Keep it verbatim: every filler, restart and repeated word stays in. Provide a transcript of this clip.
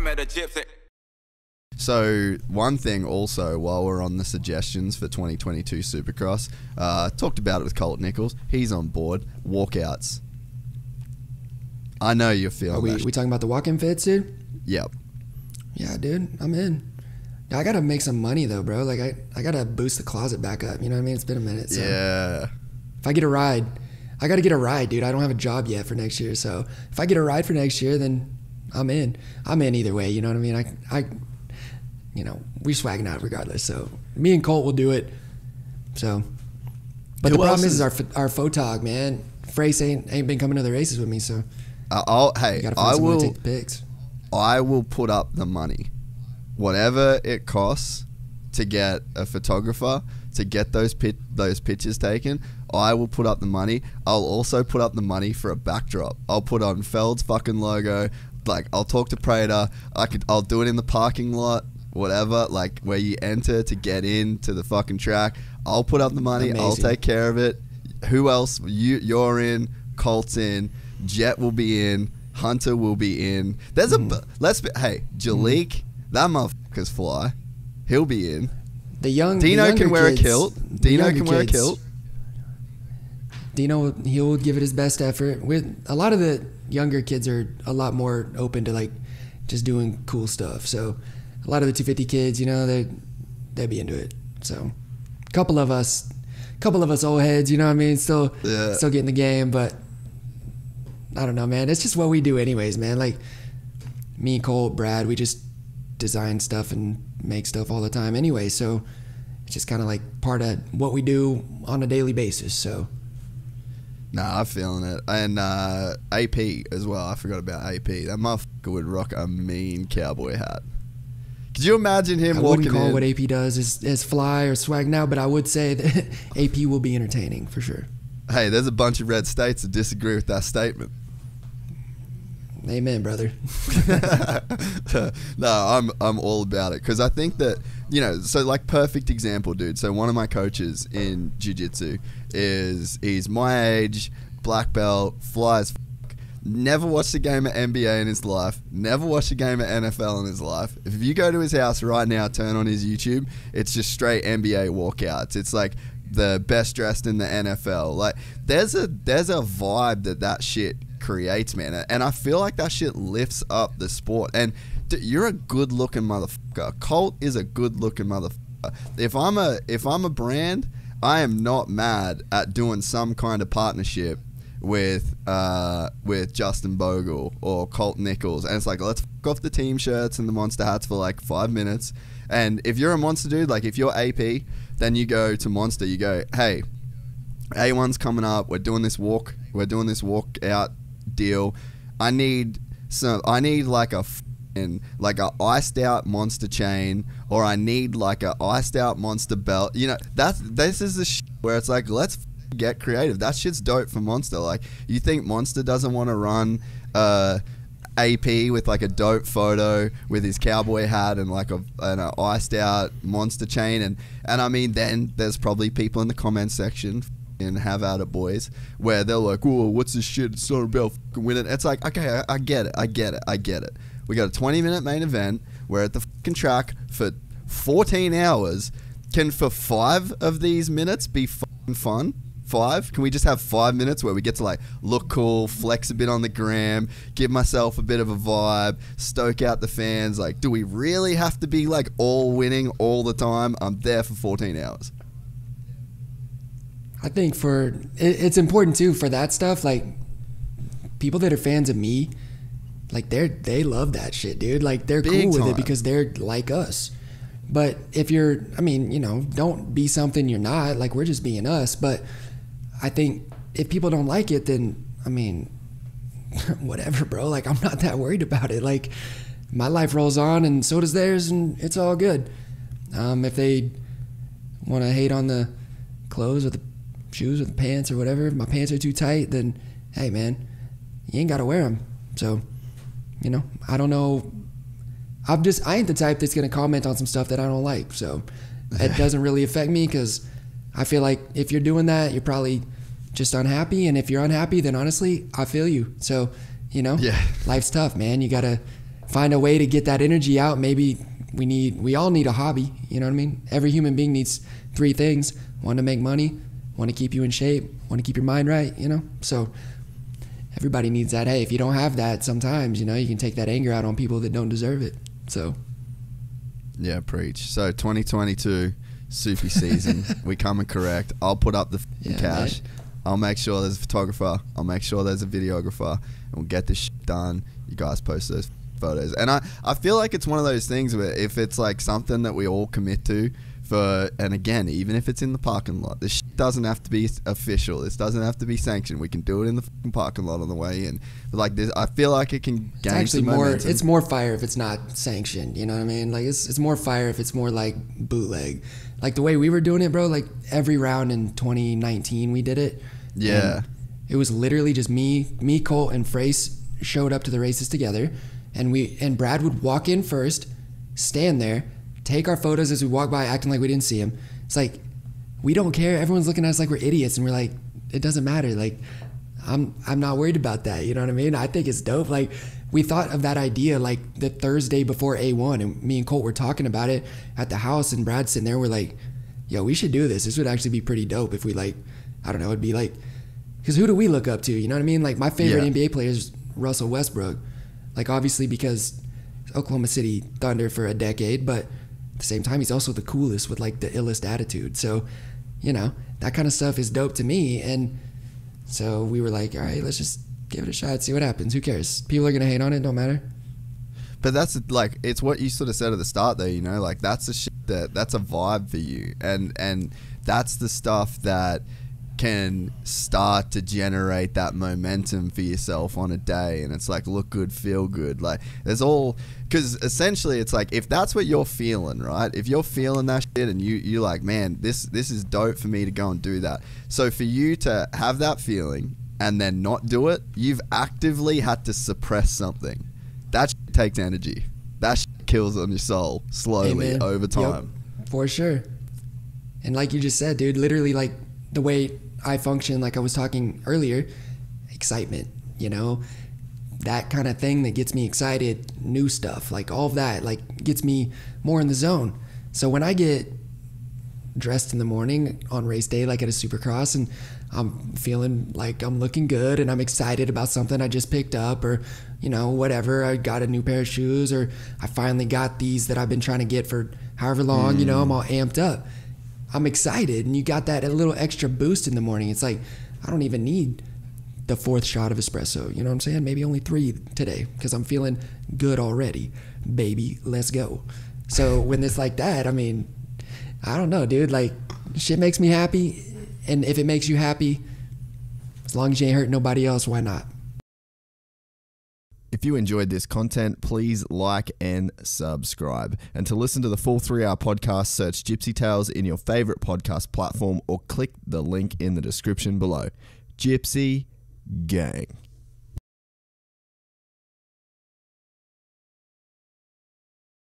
met a gypsy. So one thing also, while we're on the suggestions for twenty twenty-two Supercross, uh, talked about it with Colt Nichols. He's on board. Walkouts. I know you're feeling. Are we, that. we talking about the walk-in fits, dude? Yep. Yeah, dude, I'm in. I gotta make some money though, bro. Like I, I gotta boost the closet back up. You know what I mean? It's been a minute. So. Yeah. If I get a ride, I gotta get a ride, dude. I don't have a job yet for next year, so if I get a ride for next year, then I'm in. I'm in either way. You know what I mean? I, I. You know, we're swagging out regardless. So me and Colt will do it. So, but Who the problem is, is our our photog, man. Frace ain't ain't been coming to the races with me. So, uh, I'll, hey, I will. Take the pics. I will put up the money, whatever it costs, to get a photographer to get those pit those pictures taken. I will put up the money. I'll also put up the money for a backdrop. I'll put on Feld's fucking logo. Like I'll talk to Prater. I could. I'll do it in the parking lot. Whatever, like where you enter to get into the fucking track. I'll put up the money. Amazing. I'll take care of it. Who else? You, you're in. Colt's in. Jet will be in. Hunter will be in. There's mm. a. Let's be. Hey, Jaleek, mm. that motherfucker's fly. He'll be in. The young Dino the can wear kids, a kilt. Dino can kids. wear a kilt. Dino, he'll give it his best effort. With a lot of the younger kids are a lot more open to like just doing cool stuff. So. A lot of the two fifty kids, you know, they they'd be into it. So, a couple of us, a couple of us old heads, you know what I mean, still yeah. still getting the game, but I don't know, man. It's just what we do anyways, man. Like me, Cole, Brad, we just design stuff and make stuff all the time anyway. So, it's just kind of like part of what we do on a daily basis. So, nah, I'm feeling it. And uh, A P as well. I forgot about A P. That motherfucker would rock a mean cowboy hat. Could you imagine him I walking in? I wouldn't call what A P does as, as fly or swag now, but I would say that A P will be entertaining for sure. Hey, there's a bunch of red states that disagree with that statement. Amen, brother. No, I'm I'm all about it because I think that, you know, so like perfect example, dude. So one of my coaches in jiu-jitsu is he's my age, black belt, fly as never watched a game of N B A in his life. Never watched a game of N F L in his life. If you go to his house right now, turn on his YouTube, it's just straight N B A walkouts. It's like the best dressed in the N F L. Like there's a there's a vibe that that shit creates, man. And I feel like that shit lifts up the sport. And dude, you're a good looking motherfucker. Colt is a good looking motherfucker. If I'm a if I'm a brand, I am not mad at doing some kind of partnership with uh, with Justin Bogle or Colt Nichols, and it's like, let's f off the team shirts and the monster hats for like five minutes. And if you're a monster dude, like if you're A P, then you go to monster, you go, hey, A one's coming up, we're doing this walk we're doing this walk out deal, I need some I need like a and like a iced out monster chain, or I need like a iced out monster belt. You know, that's this is the sh where it's like, let's f get creative. That shit's dope for Monster. Like, you think Monster doesn't want to run uh, A P with like a dope photo with his cowboy hat and like a and an iced out monster chain? And and I mean, then there's probably people in the comment section and have at it, boys, where they're like, "Whoa, what's this shit? It's not about fucking winning." It's like, okay, I, I get it, I get it, I get it. We got a twenty minute main event. We're at the fucking track for fourteen hours. Can for five of these minutes be fucking fun? Five? Can we just have five minutes where we get to like look cool, flex a bit on the gram, give myself a bit of a vibe, stoke out the fans? Like, do we really have to be like all winning all the time? I'm there for fourteen hours. I think for it, it's important too for that stuff. Like, people that are fans of me, like they're they love that shit, dude. Like they're Big cool with time. it because they're like us. But if you're, I mean, you know, don't be something you're not. Like, we're just being us, but. I think if people don't like it, then, I mean, whatever, bro. Like, I'm not that worried about it. Like, my life rolls on and so does theirs, and it's all good. Um, if they want to hate on the clothes or the shoes or the pants or whatever, if my pants are too tight, then, hey, man, you ain't got to wear them. So, you know, I don't know. I'm just, I ain't the type that's going to comment on some stuff that I don't like. So, it doesn't really affect me because I feel like if you're doing that, you're probably just unhappy. And if you're unhappy, then honestly, I feel you. So, you know, yeah. Life's tough, man. You got to find a way to get that energy out. Maybe we need, we all need a hobby. You know what I mean? Every human being needs three things. Want to make money, want to keep you in shape, want to keep your mind right, you know? So everybody needs that. Hey, if you don't have that, sometimes, you know, you can take that anger out on people that don't deserve it. So. Yeah, preach. So twenty twenty-two Soupy season, we come and correct. I'll put up the yeah, cash. Mate. I'll make sure there's a photographer. I'll make sure there's a videographer, and we'll get this shit done. You guys post those photos, and I I feel like it's one of those things where if it's like something that we all commit to, for and again, even if it's in the parking lot, this shit doesn't have to be official. This doesn't have to be sanctioned. We can do it in the parking lot on the way in. But like this, I feel like it can gain it's some more. Momentum. It's more fire if it's not sanctioned. You know what I mean? Like it's it's more fire if it's more like bootleg. Like the way we were doing it, bro, like every round in twenty nineteen we did it. Yeah. And it was literally just me, me, Colt, and Frace showed up to the races together. And we and Brad would walk in first, stand there, take our photos as we walk by, acting like we didn't see him. It's like, we don't care. Everyone's looking at us like we're idiots. And we're like, it doesn't matter. Like, I'm, I'm not worried about that. You know what I mean? I think it's dope. Like, we thought of that idea like the Thursday before A one, and me and Colt were talking about it at the house, and Brad's sitting there, we're like, yo, we should do this. This would actually be pretty dope if we like, I don't know, it'd be like, because who do we look up to? You know what I mean? Like my favorite yeah. N B A player is Russell Westbrook. Like obviously because Oklahoma City Thunder for a decade, but at the same time, he's also the coolest with like the illest attitude. So, you know, that kind of stuff is dope to me. And so we were like, all right, let's just give it a shot, see what happens. Who cares? People are gonna hate on it, don't matter. But that's like, it's what you sort of said at the start there, you know, like that's the shit that that's a vibe for you, and and that's the stuff that can start to generate that momentum for yourself on a day. And it's like, look good, feel good, like there's all, because essentially it's like, if that's what you're feeling, right, if you're feeling that shit and you you're like, man, this this is dope for me to go and do that. So for you to have that feeling and then not do it, you've actively had to suppress something. That shit takes energy. That shit kills on your soul slowly Amen. Over time. Yep, for sure. And like you just said, dude, literally like the way I function, like I was talking earlier, excitement, you know, that kind of thing that gets me excited, new stuff, like all of that, like gets me more in the zone. So when I get dressed in the morning on race day, like at a Supercross, and I'm feeling like I'm looking good and I'm excited about something I just picked up, or, you know, whatever, I got a new pair of shoes, or I finally got these that I've been trying to get for however long, mm. you know, I'm all amped up. I'm excited, and you got that a little extra boost in the morning. It's like, I don't even need the fourth shot of espresso, you know what I'm saying? Maybe only three today because I'm feeling good already. Baby, let's go. So when it's like that, I mean, I don't know, dude, like shit makes me happy. And if it makes you happy, as long as you ain't hurt nobody else, why not? If you enjoyed this content, please like and subscribe. And to listen to the full three-hour podcast, search Gypsy Tales in your favorite podcast platform or click the link in the description below. Gypsy Gang.